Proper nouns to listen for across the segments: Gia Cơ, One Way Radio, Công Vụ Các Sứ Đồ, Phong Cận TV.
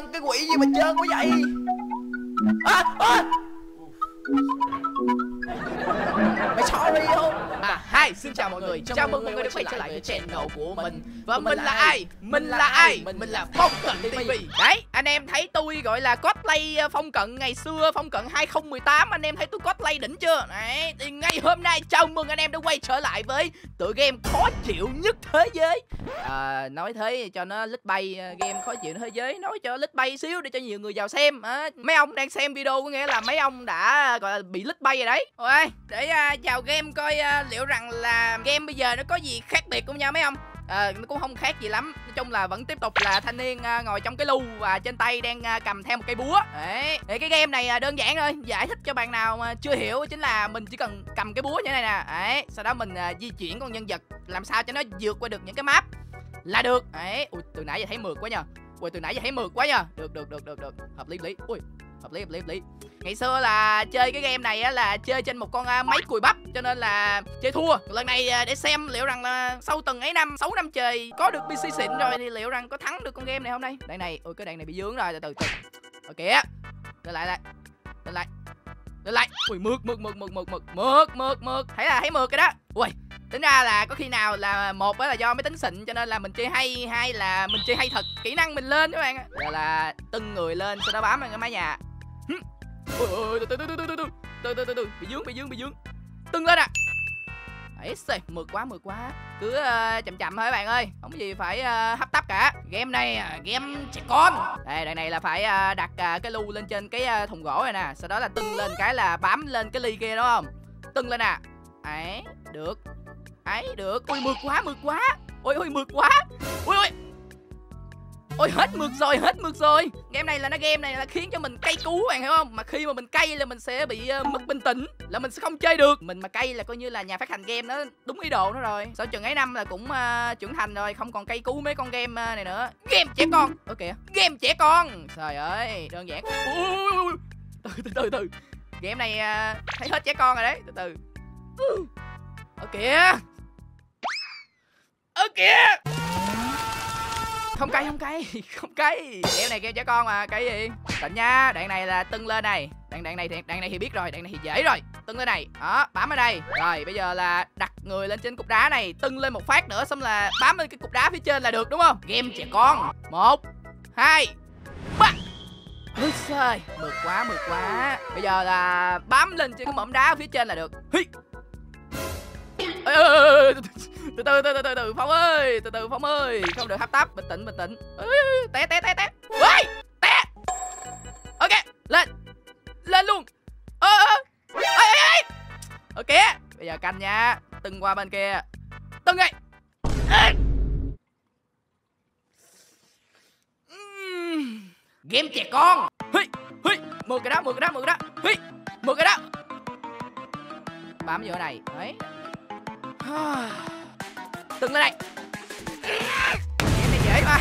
nhân cái quỷ gì mà trơn quá vậy? Mày sorry không? Hi, xin chào mọi người, chào mừng mọi người đã quay trở lại với channel của mình. Và mình là ai? Mình là Phong Cận TV. Đấy, anh em thấy tôi gọi là cosplay Phong Cận ngày xưa, Phong Cận 2018. Anh em thấy tôi cosplay đỉnh chưa? Đấy, thì ngay hôm nay chào mừng anh em đã quay trở lại với tựa game khó chịu nhất thế giới. Nói thế cho nó lít bay, game khó chịu thế giới, nói cho lít bay xíu để cho nhiều người vào xem. Mấy ông đang xem video có nghĩa là mấy ông đã gọi là bị lít bay rồi đấy. Ôi, để vào game coi liệu rằng là game bây giờ nó có gì khác biệt không nha mấy ông. Nó cũng không khác gì lắm. Nói chung là vẫn tiếp tục là thanh niên ngồi trong cái lu và trên tay đang cầm theo một cây búa. Đấy. Thì cái game này đơn giản thôi. Giải thích cho bạn nào mà chưa hiểu chính là mình chỉ cần cầm cái búa như thế này nè. Đấy. Sau đó mình di chuyển con nhân vật làm sao cho nó vượt qua được những cái map là được. Đấy. Ui, từ nãy giờ thấy mượt quá nha. Được. Hợp lý. Ui. Hợp lý. Ngày xưa là chơi cái game này á, là chơi trên một con máy cùi bắp, cho nên là chơi thua. Lần này để xem liệu rằng là sau từng ấy năm, 6 năm trời có được PC xịn rồi thì liệu rằng có thắng được con game này không đây. Đạn này, ôi cái đạn này bị dướng rồi, từ từ. Ok á. Lên lại. Ui mượt. Thấy mượt cái đó. Ui. Tính ra là có khi nào là một á là do máy tính xịn cho nên là mình chơi hay, hai là mình chơi hay thật, kỹ năng mình lên các bạn á. Rồi là từng người lên sau đó bám vào cái mái nhà. Ôi từ từ bị dướng. Từng lên à. Ấy xì, mượt quá. Cứ chậm thôi các bạn ơi. Không có gì phải hấp tấp cả. Game này game trẻ con. Đây, đoạn này là phải đặt cái lu lên trên cái thùng gỗ này nè, sau đó là tưng lên cái là bám lên cái ly kia đúng không? Tưng lên à. Ấy, được. Ôi mượt quá. Ôi mượt quá. Ôi hết mượt rồi. Game này là khiến cho mình cay cú bạn hiểu không? Mà khi mà mình cay là mình sẽ bị mất bình tĩnh, là mình sẽ không chơi được. Mình mà cay là coi như là nhà phát hành game nó đúng ý đồ nó rồi. Sau chừng ấy năm là cũng trưởng thành rồi, không còn cay cú mấy con game này nữa. Game trẻ con. Ok, game trẻ con. Trời ơi, đơn giản. Ui. Từ từ. Game này thấy hết trẻ con rồi đấy, từ. Ở kìa. Không cay. Game này game trẻ con mà, cái gì? Tỉnh nha, đoạn này là tưng lên này. Đoạn này thì biết rồi, đoạn này thì dễ rồi. Tưng lên này. Đó, bám ở đây. Rồi, bây giờ là đặt người lên trên cục đá này, tưng lên một phát nữa xong là bám lên cái cục đá phía trên là được đúng không? Game trẻ con. 1 2 3. Úi trời, mượt quá. Bây giờ là bám lên trên cái mỏm đá phía trên là được. Hi. Từ từ Phong ơi, không được hấp tấp, bình tĩnh. Té. Ui, té. Ok, lên luôn. Ok, bây giờ canh nha, từng qua bên kia. Từng ngay. Game trẻ con. Hi, mượt cái đó. Hi, mượt cái đó. Bám vô này, đấy. Từng lên đây. Game này dễ mà.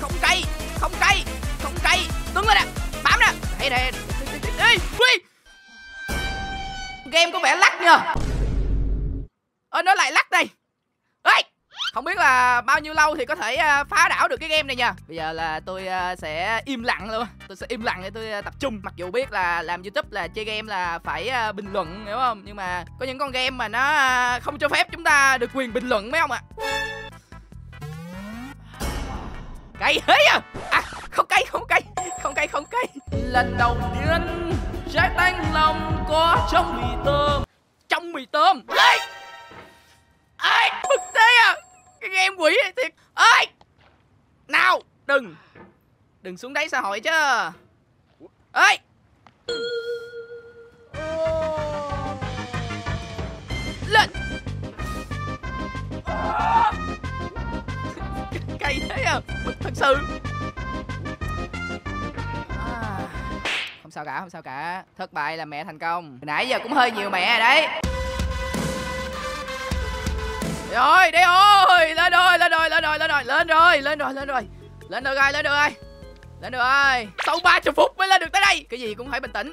Không cay. Từng lên nè. Bám nè. Đây. Đi. Game có vẻ lắc nha. Nó lại lắc đây. Ê. Không biết là bao nhiêu lâu thì có thể phá đảo được cái game này nha. Bây giờ là tôi sẽ im lặng luôn. Tôi sẽ im lặng để tôi tập trung. Mặc dù biết là làm YouTube là chơi game là phải bình luận hiểu không? Nhưng mà có những con game mà nó không cho phép chúng ta được quyền bình luận mấy ông ạ. Cay thế à? Không cay. Lần đầu tiên trái tan lòng có trong mì tôm. Ê, bực thế à. Cái game quỷ này thiệt. Ê. Nào, đừng xuống đáy xã hội chứ. Ê. Lên. Cay thế à. Thật sự. Không sao cả. Thất bại là mẹ thành công. Nãy giờ cũng hơi nhiều mẹ rồi đấy. Rồi, đi ơi, lên rồi. Sau 30 phút mới lên được tới đây. Cái gì cũng phải bình tĩnh.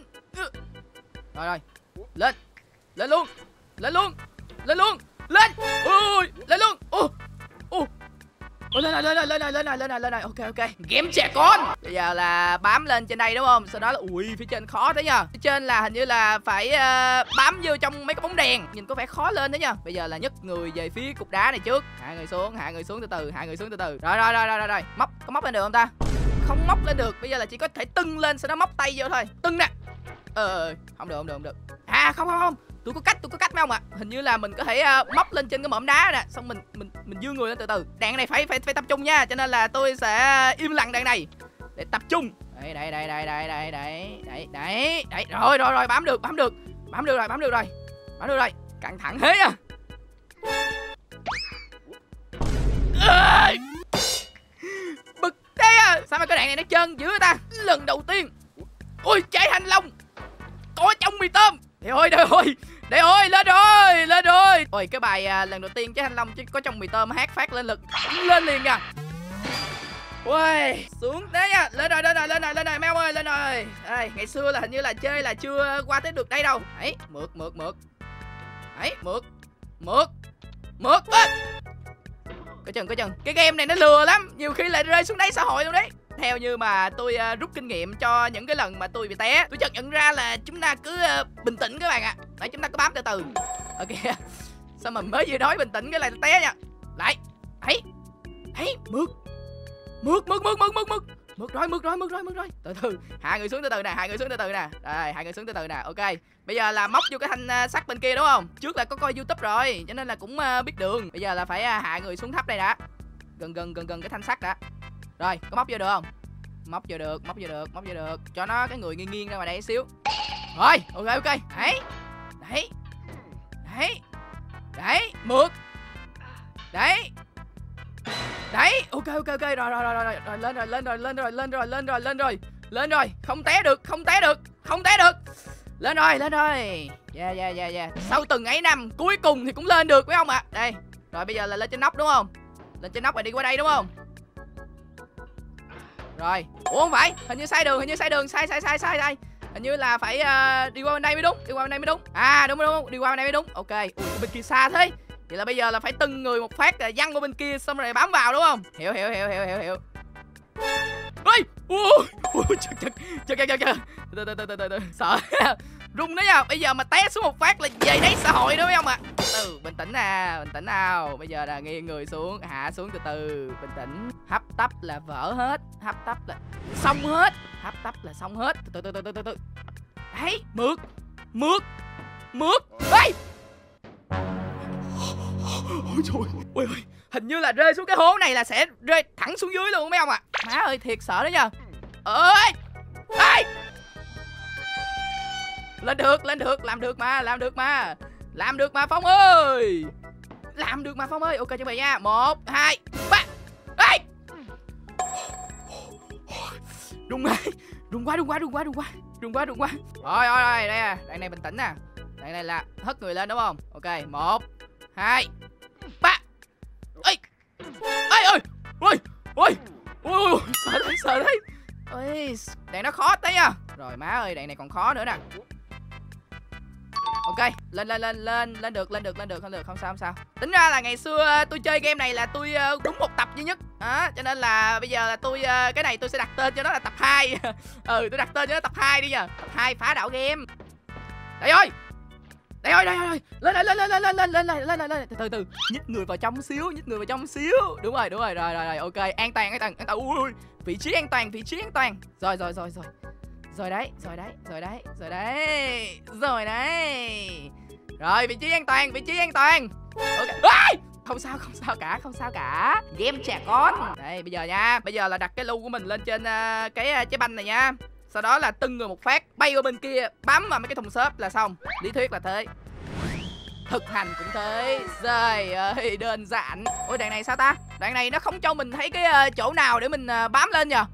Rồi. Lên luôn. Lên luôn. Lên. Ui, lên luôn. Ô. lên rồi. Ok. Game trẻ con. Bây giờ là bám lên trên đây đúng không? Sau đó là ui phía trên khó thế nha. Phía trên là hình như là phải bám vô trong mấy cái bóng đèn. Nhìn có vẻ khó lên đó nha. Bây giờ là nhấc người về phía cục đá này trước. Hạ người xuống từ từ. Rồi. Móc có móc lên được không ta? Không móc lên được. Bây giờ là chỉ có thể tưng lên sau đó móc tay vô thôi. Tưng nè. Không được. À không. Tôi có cách mấy ông ạ. Hình như là mình có thể móc lên trên cái mỏm đá nè, xong mình dương người lên từ từ. Đạn này phải tập trung nha, cho nên là tôi sẽ im lặng đạn này để tập trung. Đấy. Rồi, bám được rồi. Căng thẳng thế nha. Bực thế à. Sao mà cái đạn này nó trơn dữ ta? Lần đầu tiên. Ui chạy hành long. Có trong mì tôm. Để ơi lên rồi. Ôi cái bài lần đầu tiên trái thanh long chứ có trong mì tôm hát phát lên lực lên liền nha. Ui xuống thế nha. Lên rồi mấy ông ơi, lên rồi. Đây, ngày xưa là hình như là chơi là chưa qua tới được đây đâu. Ấy mượt. Ấy mượt. À. Có chừng. Cái game này nó lừa lắm, nhiều khi lại rơi xuống đáy xã hội luôn đấy. Theo như mà tôi rút kinh nghiệm cho những cái lần mà tôi bị té, tôi chợt nhận ra là chúng ta cứ bình tĩnh các bạn ạ. Đấy, chúng ta cứ bám từ. Ok. Sao mà mới vừa nói bình tĩnh cái lại té nha. Lại. Ấy, mượt rồi. Từ. Hạ người xuống từ từ nè. Đây, hạ người xuống từ từ nè. Ok. Bây giờ là móc vô cái thanh sắt bên kia đúng không? Trước là có coi YouTube rồi, cho nên là cũng biết đường. Bây giờ là phải hạ người xuống thấp đây đã. Gần cái thanh sắt đã. Rồi, có móc vô được không? Móc vô được. Cho nó cái người nghiêng ra ngoài đây xíu. Rồi, ok. Đấy. Mượt. Đấy. Ok. Rồi. Lên rồi. Không té được. Lên rồi. Dạ. Sau từng ấy năm cuối cùng thì cũng lên được phải không ạ? Đây. Rồi bây giờ là lên trên nóc đúng không? Lên trên nóc rồi đi qua đây đúng không? Rồi. Ủa không phải, hình như sai đường, sai. Hình như là phải đi qua bên đây mới đúng, À đúng, đi qua bên đây mới đúng. Ok. Ui, bên kia xa thế. Vậy là bây giờ là phải từng người một phát văng qua bên kia xong rồi bám vào đúng không? Hiểu. Ui, Trời. Sợ. Rung đấy nha. Bây giờ mà té xuống một phát là về đấy xã hội đúng không ạ? Từ bình tĩnh nào. Bây giờ là nghiêng người xuống, hạ xuống từ, bình tĩnh. Hấp tấp là xong hết. Từ. Đấy, mượt. Ê! Ôi trời. Ôi ơi, hình như là rơi xuống cái hố này là sẽ rơi thẳng xuống dưới luôn mấy ông ạ. À. Má ơi, thiệt sợ đó nha. Ơi! Ê! Lên được, làm được mà Phong ơi. Ok chuẩn bị nha. 1 2 3. Ê! Rung quá. Rồi, đây à, đây này bình tĩnh nè. Đây này là hất người lên đúng không? Ok, 1 2 3. Ôi. Sợ đấy. Ôi, đạn nó khó thế nha. Rồi má ơi, đạn này còn khó nữa nè. Ok, lên được, không sao. Tính ra là ngày xưa tôi chơi game này là tôi đúng một tập duy nhất. À, cho nên là bây giờ là tôi cái này tôi sẽ đặt tên cho nó là tập 2. Tôi đặt tên cho nó tập 2 đi nha. Tập 2 phá đảo game. Đây ơi. Lên. Từ. Nhích người vào trong xíu. Đúng rồi. Ok, an toàn. Ui. Vị trí an toàn. Rồi. Rồi đấy. Rồi vị trí an toàn. Ok. À! Không sao cả. Game trẻ con. Đây bây giờ nha. Bây giờ là đặt cái lu của mình lên trên cái trái banh này nha. Sau đó là từng người một phát bay qua bên kia, bấm vào mấy cái thùng xốp là xong. Lý thuyết là thế. Thực hành cũng thế. Giời ơi, đơn giản. Ôi đạn này sao ta? Đạn này nó không cho mình thấy cái chỗ nào để mình bám lên nhờ.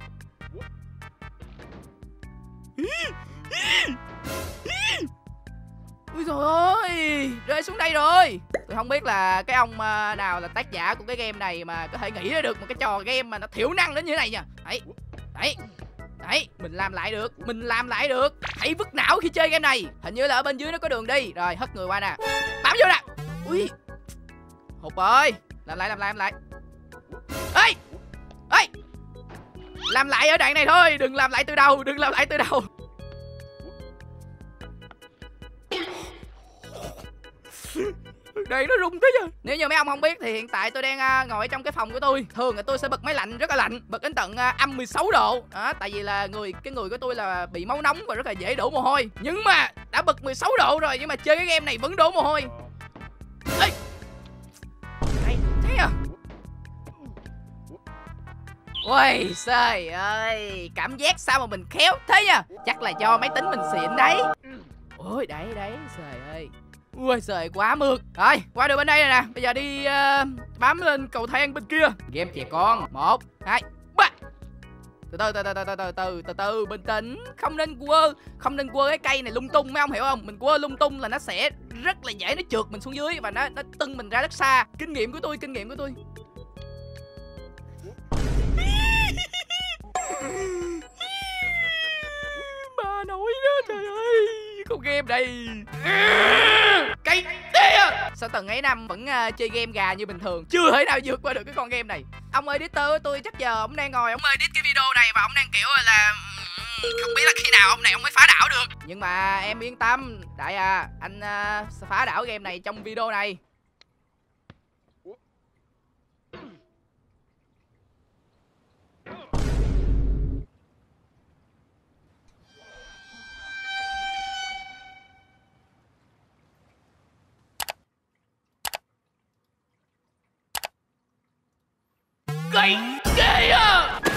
Ui trời ơi, rơi xuống đây rồi. Tôi không biết là cái ông nào là tác giả của cái game này mà có thể nghĩ ra được một cái trò game mà nó thiểu năng đến như thế này nha. Đấy, mình làm lại được. Hãy vứt não khi chơi game này. Hình như là ở bên dưới nó có đường đi. Rồi, hất người qua nè. Bám vô nè. Ui. Hụt ơi. Làm lại. Ê! Ê! Làm lại ở đoạn này thôi, đừng làm lại từ đầu, đừng làm lại từ đầu. Đây nó rung thế chứ. Nếu như mấy ông không biết thì hiện tại tôi đang ngồi trong cái phòng của tôi. Thường là tôi sẽ bật máy lạnh rất là lạnh, bật đến tận âm 16 độ. Đó, tại vì là cái người của tôi là bị máu nóng và rất là dễ đổ mồ hôi. Nhưng mà đã bật 16 độ rồi nhưng mà chơi cái game này vẫn đổ mồ hôi. Ê! Đây, thấy à? Ôi trời ơi, cảm giác sao mà mình khéo thế nha. Chắc là do máy tính mình xịn đấy. Ôi đấy đấy, trời ơi. Ui trời, quá mượt. Rồi, qua đường bên đây này nè. Bây giờ đi bám lên cầu thang bên kia. Game trẻ con. 1, 2, 3. Từ từ, bình tĩnh. Không nên quơ. Không nên quơ cái cây này lung tung, mấy ông hiểu không? Mình quơ lung tung là nó sẽ rất là dễ nó trượt mình xuống dưới và nó tưng mình ra rất xa. Kinh nghiệm của tôi, kinh nghiệm của tôi. Bà nội đó, trời ơi. Con game đây. Cái sao tầng ấy năm vẫn chơi game gà như bình thường, chưa thể nào vượt qua được cái con game này. Ông editor của tôi chắc giờ ông đang ngồi, ông edit cái video này và ông đang kiểu là không biết là khi nào ông này ông mới phá đảo được. Nhưng mà em yên tâm đại à, anh sẽ phá đảo game này trong video này. Ghê à.